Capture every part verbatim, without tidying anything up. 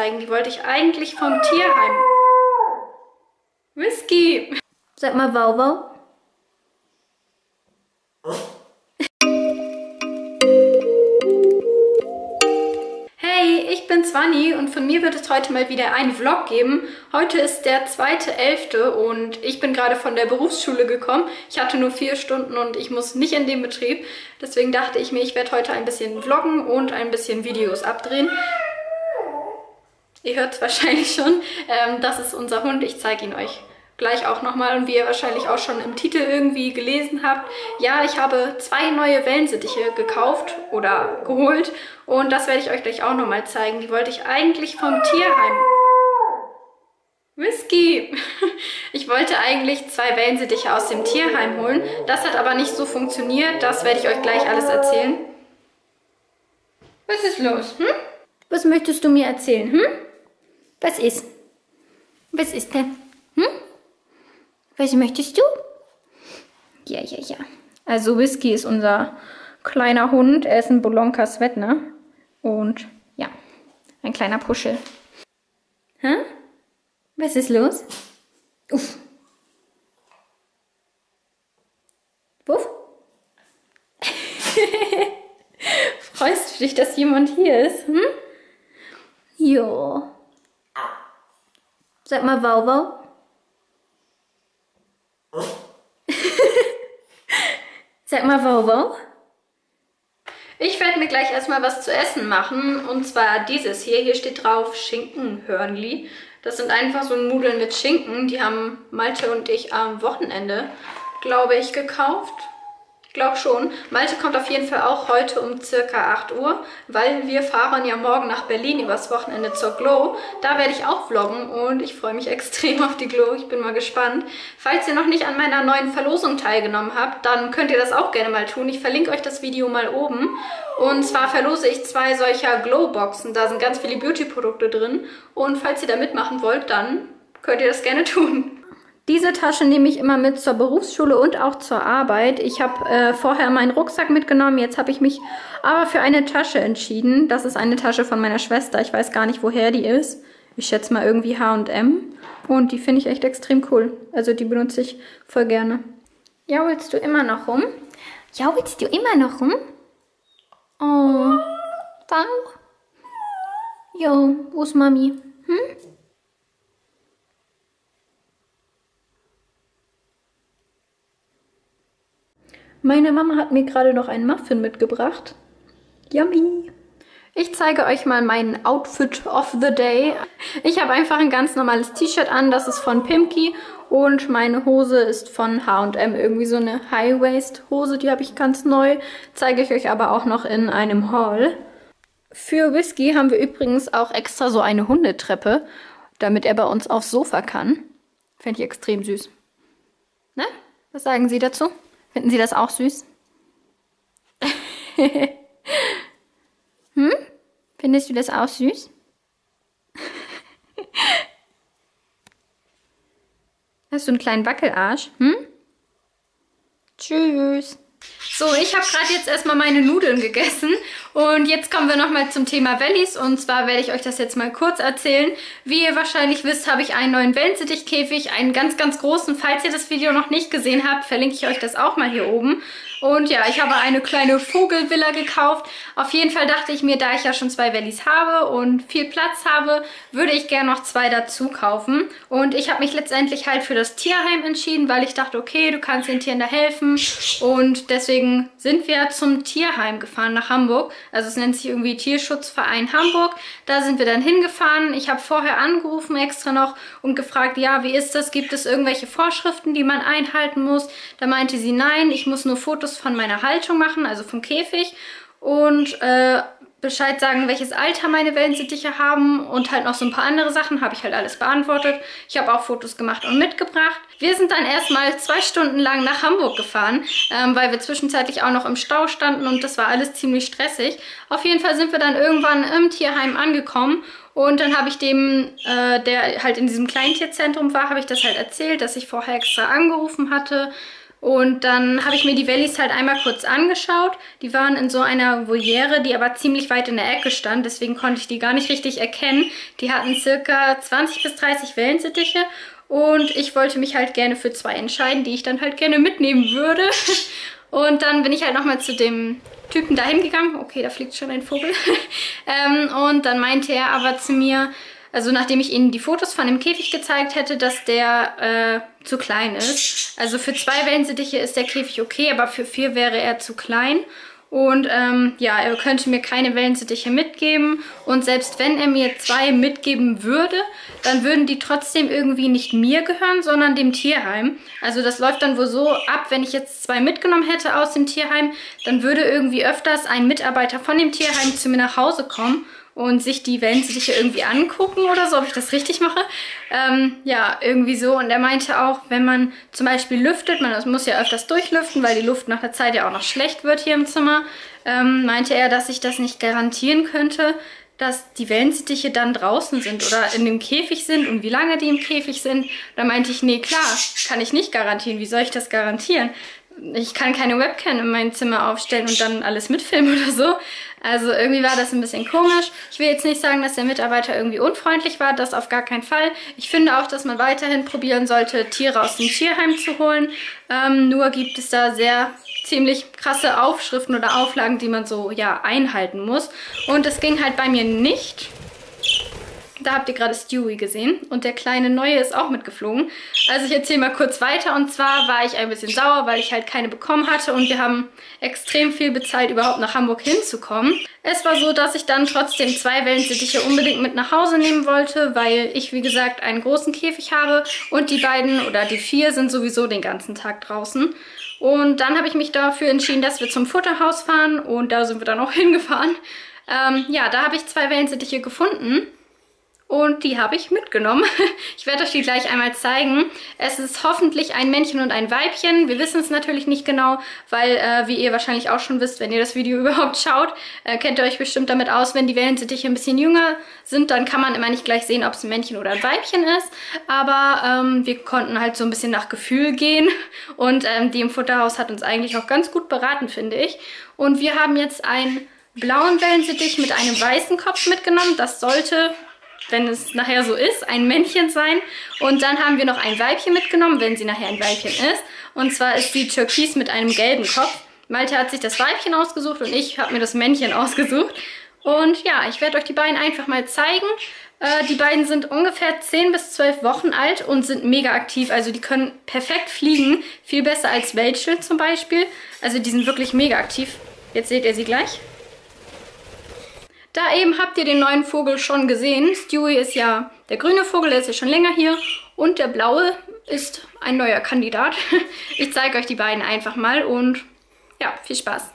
zeigen. Die wollte ich eigentlich vom Tierheim. Whisky! Sag mal Wow Wow. Hey, ich bin's Vanny und von mir wird es heute mal wieder einen Vlog geben. Heute ist der zweite elfte und ich bin gerade von der Berufsschule gekommen. Ich hatte nur vier Stunden und ich muss nicht in den Betrieb. Deswegen dachte ich mir, ich werde heute ein bisschen vloggen und ein bisschen Videos abdrehen. Ihr hört es wahrscheinlich schon. Ähm, das ist unser Hund. Ich zeige ihn euch gleich auch nochmal. Und wie ihr wahrscheinlich auch schon im Titel irgendwie gelesen habt, ja, ich habe zwei neue Wellensittiche gekauft oder geholt. Und das werde ich euch gleich auch nochmal zeigen. Die wollte ich eigentlich vom Tierheim. Whisky! Ich wollte eigentlich zwei Wellensittiche aus dem Tierheim holen. Das hat aber nicht so funktioniert. Das werde ich euch gleich alles erzählen. Was ist los? Hm? Was möchtest du mir erzählen? Hm? Was ist? Was ist denn? Hm? Was möchtest du? Ja, ja, ja. Also Whisky ist unser kleiner Hund. Er ist ein Bolonka Zwetna. Und ja, ein kleiner Puschel. Hä? Was ist los? Uff. Wuff? Freust du dich, dass jemand hier ist? Hm? Jo. Sag mal Wow Wow. Sag mal Wow Wow. Ich werde mir gleich erstmal was zu essen machen. Und zwar dieses hier. Hier steht drauf Schinkenhörnli. Das sind einfach so Nudeln mit Schinken. Die haben Malte und ich am Wochenende, glaube ich, gekauft. Ich glaube schon. Malte kommt auf jeden Fall auch heute um circa acht Uhr, weil wir fahren ja morgen nach Berlin übers Wochenende zur Glow. Da werde ich auch vloggen und ich freue mich extrem auf die Glow. Ich bin mal gespannt. Falls ihr noch nicht an meiner neuen Verlosung teilgenommen habt, dann könnt ihr das auch gerne mal tun. Ich verlinke euch das Video mal oben. Und zwar verlose ich zwei solcher Glow-Boxen. Da sind ganz viele Beauty-Produkte drin. Und falls ihr da mitmachen wollt, dann könnt ihr das gerne tun. Diese Tasche nehme ich immer mit zur Berufsschule und auch zur Arbeit. Ich habe äh, vorher meinen Rucksack mitgenommen, jetzt habe ich mich aber für eine Tasche entschieden. Das ist eine Tasche von meiner Schwester, ich weiß gar nicht, woher die ist. Ich schätze mal irgendwie H und M und die finde ich echt extrem cool. Also die benutze ich voll gerne. Jaulst du immer noch rum? Jaulst du immer noch rum? Oh, Bauch. Jo, wo ist Mami? Hm? Meine Mama hat mir gerade noch einen Muffin mitgebracht. Yummy! Ich zeige euch mal meinen Outfit of the Day. Ich habe einfach ein ganz normales T-Shirt an, das ist von Pimkie. Und meine Hose ist von H und M, irgendwie so eine High-Waist-Hose, die habe ich ganz neu. Zeige ich euch aber auch noch in einem Haul. Für Whisky haben wir übrigens auch extra so eine Hundetreppe, damit er bei uns aufs Sofa kann. Fände ich extrem süß. Ne? Was sagen Sie dazu? Finden Sie das auch süß? Hm? Findest du das auch süß? Hast du einen kleinen Wackelarsch? Hm? Tschüss. So, ich habe gerade jetzt erstmal meine Nudeln gegessen und jetzt kommen wir nochmal zum Thema Wellis und zwar werde ich euch das jetzt mal kurz erzählen. Wie ihr wahrscheinlich wisst, habe ich einen neuen Wellensittichkäfig, einen ganz, ganz großen. Falls ihr das Video noch nicht gesehen habt, verlinke ich euch das auch mal hier oben. Und ja, ich habe eine kleine Vogelvilla gekauft. Auf jeden Fall dachte ich mir, da ich ja schon zwei Wellis habe und viel Platz habe, würde ich gerne noch zwei dazu kaufen. Und ich habe mich letztendlich halt für das Tierheim entschieden, weil ich dachte, okay, du kannst den Tieren da helfen. Und deswegen sind wir zum Tierheim gefahren nach Hamburg. Also es nennt sich irgendwie Tierschutzverein Hamburg. Da sind wir dann hingefahren. Ich habe vorher angerufen extra noch und gefragt, ja, wie ist das? Gibt es irgendwelche Vorschriften, die man einhalten muss? Da meinte sie, nein, ich muss nur Fotos von meiner Haltung machen, also vom Käfig und äh, Bescheid sagen, welches Alter meine Wellensittiche haben und halt noch so ein paar andere Sachen, habe ich halt alles beantwortet. Ich habe auch Fotos gemacht und mitgebracht. Wir sind dann erstmal zwei Stunden lang nach Hamburg gefahren, ähm, weil wir zwischenzeitlich auch noch im Stau standen und das war alles ziemlich stressig. Auf jeden Fall sind wir dann irgendwann im Tierheim angekommen. Und dann habe ich dem, äh, der halt in diesem Kleintierzentrum war, habe ich das halt erzählt, dass ich vorher extra angerufen hatte. Und dann habe ich mir die Wellies halt einmal kurz angeschaut. Die waren in so einer Voliere, die aber ziemlich weit in der Ecke stand. Deswegen konnte ich die gar nicht richtig erkennen. Die hatten circa zwanzig bis dreißig Wellensittiche. Und ich wollte mich halt gerne für zwei entscheiden, die ich dann halt gerne mitnehmen würde. Und dann bin ich halt nochmal zu dem Typen da hingegangen. Okay, da fliegt schon ein Vogel. ähm, und dann meinte er aber zu mir, also nachdem ich ihnen die Fotos von dem Käfig gezeigt hätte, dass der äh, zu klein ist. Also für zwei Wellensittiche ist der Käfig okay, aber für vier wäre er zu klein. Und ähm, ja, er könnte mir keine Wellensittiche mitgeben. Und selbst wenn er mir zwei mitgeben würde, dann würden die trotzdem irgendwie nicht mir gehören, sondern dem Tierheim. Also das läuft dann wohl so ab, wenn ich jetzt zwei mitgenommen hätte aus dem Tierheim, dann würde irgendwie öfters ein Mitarbeiter von dem Tierheim zu mir nach Hause kommen und sich die Wellensittiche irgendwie angucken oder so, ob ich das richtig mache. Ähm, ja, irgendwie so. Und er meinte auch, wenn man zum Beispiel lüftet, man muss ja öfters durchlüften, weil die Luft nach der Zeit ja auch noch schlecht wird hier im Zimmer, ähm, meinte er, dass ich das nicht garantieren könnte, dass die Wellensittiche dann draußen sind oder in dem Käfig sind und wie lange die im Käfig sind. Da meinte ich, nee, klar, kann ich nicht garantieren. Wie soll ich das garantieren? Ich kann keine Webcam in mein Zimmer aufstellen und dann alles mitfilmen oder so. Also irgendwie war das ein bisschen komisch. Ich will jetzt nicht sagen, dass der Mitarbeiter irgendwie unfreundlich war. Das auf gar keinen Fall. Ich finde auch, dass man weiterhin probieren sollte, Tiere aus dem Tierheim zu holen. Ähm, nur gibt es da sehr ziemlich krasse Aufschriften oder Auflagen, die man so ja einhalten muss. Und das ging halt bei mir nicht. Da habt ihr gerade Stewie gesehen und der kleine Neue ist auch mitgeflogen. Also ich erzähle mal kurz weiter und zwar war ich ein bisschen sauer, weil ich halt keine bekommen hatte und wir haben extrem viel bezahlt, überhaupt nach Hamburg hinzukommen. Es war so, dass ich dann trotzdem zwei Wellensittiche unbedingt mit nach Hause nehmen wollte, weil ich, wie gesagt, einen großen Käfig habe und die beiden oder die vier sind sowieso den ganzen Tag draußen. Und dann habe ich mich dafür entschieden, dass wir zum Futterhaus fahren und da sind wir dann auch hingefahren. Ähm, ja, da habe ich zwei Wellensittiche gefunden. Und die habe ich mitgenommen. Ich werde euch die gleich einmal zeigen. Es ist hoffentlich ein Männchen und ein Weibchen. Wir wissen es natürlich nicht genau, weil, äh, wie ihr wahrscheinlich auch schon wisst, wenn ihr das Video überhaupt schaut, äh, kennt ihr euch bestimmt damit aus, wenn die Wellensittiche ein bisschen jünger sind, dann kann man immer nicht gleich sehen, ob es ein Männchen oder ein Weibchen ist. Aber ähm, wir konnten halt so ein bisschen nach Gefühl gehen. Und ähm, die im Futterhaus hat uns eigentlich auch ganz gut beraten, finde ich. Und wir haben jetzt einen blauen Wellensittich mit einem weißen Kopf mitgenommen. Das sollte, wenn es nachher so ist, ein Männchen sein. Und dann haben wir noch ein Weibchen mitgenommen, wenn sie nachher ein Weibchen ist. Und zwar ist die Türkis mit einem gelben Kopf. Malte hat sich das Weibchen ausgesucht und ich habe mir das Männchen ausgesucht. Und ja, ich werde euch die beiden einfach mal zeigen. Äh, die beiden sind ungefähr zehn bis zwölf Wochen alt und sind mega aktiv. Also die können perfekt fliegen. Viel besser als Rachel zum Beispiel. Also die sind wirklich mega aktiv. Jetzt seht ihr sie gleich. Da eben habt ihr den neuen Vogel schon gesehen. Stewie ist ja der grüne Vogel, der ist ja schon länger hier. Und der blaue ist ein neuer Kandidat. Ich zeige euch die beiden einfach mal und ja, viel Spaß.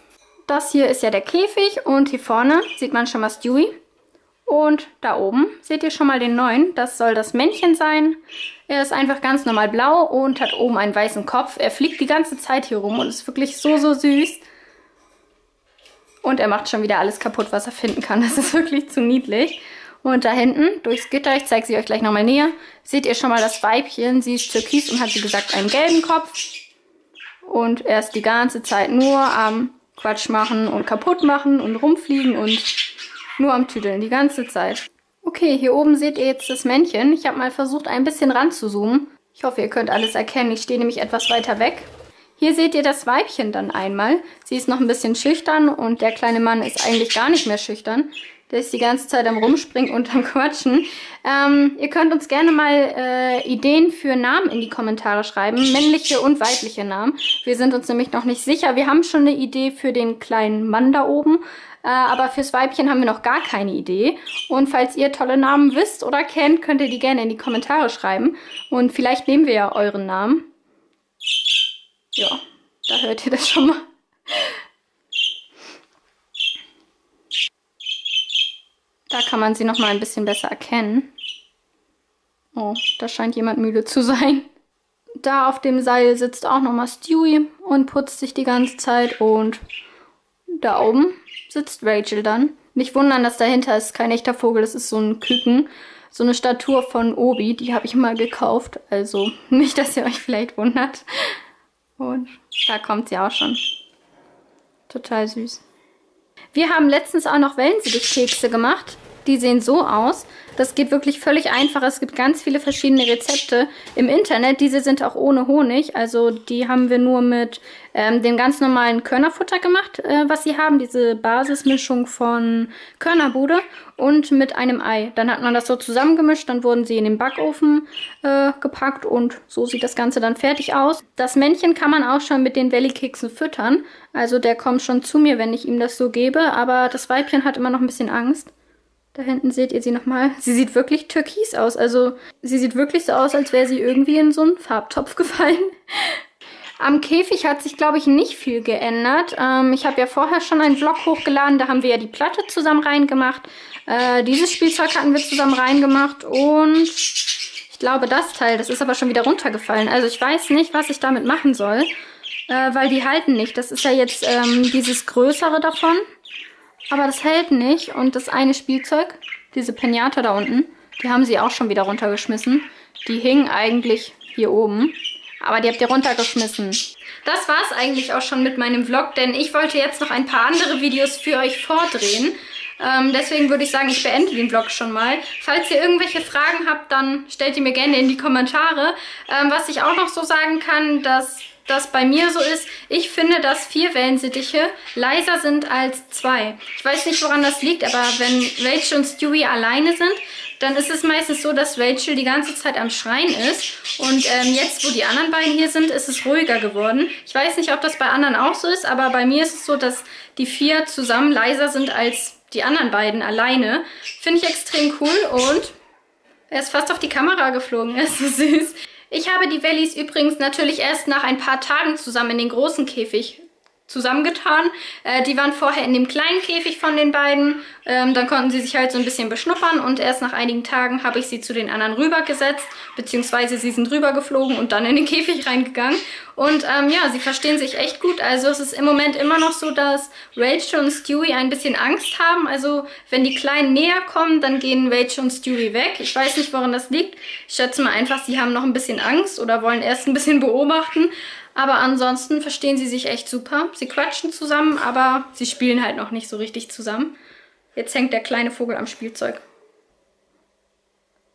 Das hier ist ja der Käfig und hier vorne sieht man schon mal Stewie. Und da oben seht ihr schon mal den neuen. Das soll das Männchen sein. Er ist einfach ganz normal blau und hat oben einen weißen Kopf. Er fliegt die ganze Zeit hier rum und ist wirklich so, so süß. Und er macht schon wieder alles kaputt, was er finden kann. Das ist wirklich zu niedlich. Und da hinten, durchs Gitter, ich zeige sie euch gleich nochmal näher, seht ihr schon mal das Weibchen. Sie ist türkis und hat, wie gesagt, einen gelben Kopf. Und er ist die ganze Zeit nur am Quatsch machen und kaputt machen und rumfliegen und nur am Tüdeln, die ganze Zeit. Okay, hier oben seht ihr jetzt das Männchen. Ich habe mal versucht, ein bisschen ranzuzoomen. Ich hoffe, ihr könnt alles erkennen. Ich stehe nämlich etwas weiter weg. Hier seht ihr das Weibchen dann einmal. Sie ist noch ein bisschen schüchtern und der kleine Mann ist eigentlich gar nicht mehr schüchtern. Der ist die ganze Zeit am Rumspringen und am Quatschen. Ähm, ihr könnt uns gerne mal äh, Ideen für Namen in die Kommentare schreiben. Männliche und weibliche Namen. Wir sind uns nämlich noch nicht sicher. Wir haben schon eine Idee für den kleinen Mann da oben. Äh, aber fürs Weibchen haben wir noch gar keine Idee. Und falls ihr tolle Namen wisst oder kennt, könnt ihr die gerne in die Kommentare schreiben. Und vielleicht nehmen wir ja euren Namen. Ja, da hört ihr das schon mal. Da kann man sie noch mal ein bisschen besser erkennen. Oh, da scheint jemand müde zu sein. Da auf dem Seil sitzt auch noch mal Stewie und putzt sich die ganze Zeit. Und da oben sitzt Rachel dann. Nicht wundern, dass dahinter ist kein echter Vogel, das ist so ein Küken. So eine Statue von Obi, die habe ich mal gekauft. Also nicht, dass ihr euch vielleicht wundert. Und da kommt sie auch schon. Total süß. Wir haben letztens auch noch Wellensittiche-Kekse gemacht. Die sehen so aus. Das geht wirklich völlig einfach. Es gibt ganz viele verschiedene Rezepte im Internet. Diese sind auch ohne Honig. Also die haben wir nur mit ähm, dem ganz normalen Körnerfutter gemacht, äh, was sie haben. Diese Basismischung von Körnerbude und mit einem Ei. Dann hat man das so zusammengemischt. Dann wurden sie in den Backofen äh, gepackt und so sieht das Ganze dann fertig aus. Das Männchen kann man auch schon mit den Wellikeksen füttern. Also der kommt schon zu mir, wenn ich ihm das so gebe. Aber das Weibchen hat immer noch ein bisschen Angst. Da hinten seht ihr sie nochmal. Sie sieht wirklich türkis aus. Also sie sieht wirklich so aus, als wäre sie irgendwie in so einen Farbtopf gefallen. Am Käfig hat sich, glaube ich, nicht viel geändert. Ähm, ich habe ja vorher schon einen Vlog hochgeladen. Da haben wir ja die Platte zusammen reingemacht. Äh, dieses Spielzeug hatten wir zusammen reingemacht. Und ich glaube, das Teil, das ist aber schon wieder runtergefallen. Also ich weiß nicht, was ich damit machen soll, äh, weil die halten nicht. Das ist ja jetzt ähm, dieses Größere davon. Aber das hält nicht. Und das eine Spielzeug, diese Pinata da unten, die haben sie auch schon wieder runtergeschmissen. Die hingen eigentlich hier oben. Aber die habt ihr runtergeschmissen. Das war's eigentlich auch schon mit meinem Vlog, denn ich wollte jetzt noch ein paar andere Videos für euch vordrehen. Ähm, deswegen würde ich sagen, ich beende den Vlog schon mal. Falls ihr irgendwelche Fragen habt, dann stellt die mir gerne in die Kommentare. Ähm, was ich auch noch so sagen kann, dass das bei mir so ist, ich finde, dass vier Wellensittiche leiser sind als zwei. Ich weiß nicht, woran das liegt, aber wenn Rachel und Stewie alleine sind, dann ist es meistens so, dass Rachel die ganze Zeit am Schreien ist. Und ähm, jetzt, wo die anderen beiden hier sind, ist es ruhiger geworden. Ich weiß nicht, ob das bei anderen auch so ist, aber bei mir ist es so, dass die vier zusammen leiser sind als die anderen beiden alleine. Finde ich extrem cool und er ist fast auf die Kamera geflogen. Er ist so süß. Ich habe die Wellis übrigens natürlich erst nach ein paar Tagen zusammen in den großen Käfig zusammengetan. Äh, die waren vorher in dem kleinen Käfig von den beiden. Ähm, dann konnten sie sich halt so ein bisschen beschnuppern und erst nach einigen Tagen habe ich sie zu den anderen rübergesetzt, beziehungsweise sie sind rübergeflogen und dann in den Käfig reingegangen. Und ähm, ja, sie verstehen sich echt gut. Also es ist im Moment immer noch so, dass Rachel und Stewie ein bisschen Angst haben. Also wenn die Kleinen näher kommen, dann gehen Rachel und Stewie weg. Ich weiß nicht, woran das liegt. Ich schätze mal einfach, sie haben noch ein bisschen Angst oder wollen erst ein bisschen beobachten. Aber ansonsten verstehen sie sich echt super. Sie quatschen zusammen, aber sie spielen halt noch nicht so richtig zusammen. Jetzt hängt der kleine Vogel am Spielzeug.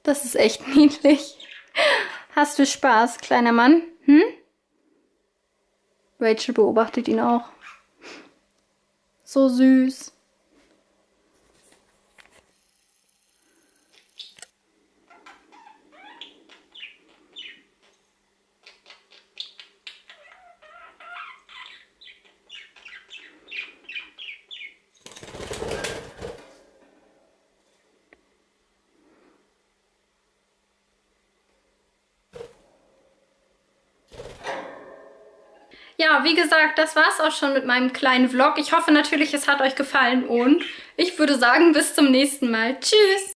Das ist echt niedlich. Hast du Spaß, kleiner Mann? Hm? Rachel beobachtet ihn auch. So süß. Ja, wie gesagt, das war's auch schon mit meinem kleinen Vlog. Ich hoffe natürlich, es hat euch gefallen und ich würde sagen, bis zum nächsten Mal. Tschüss!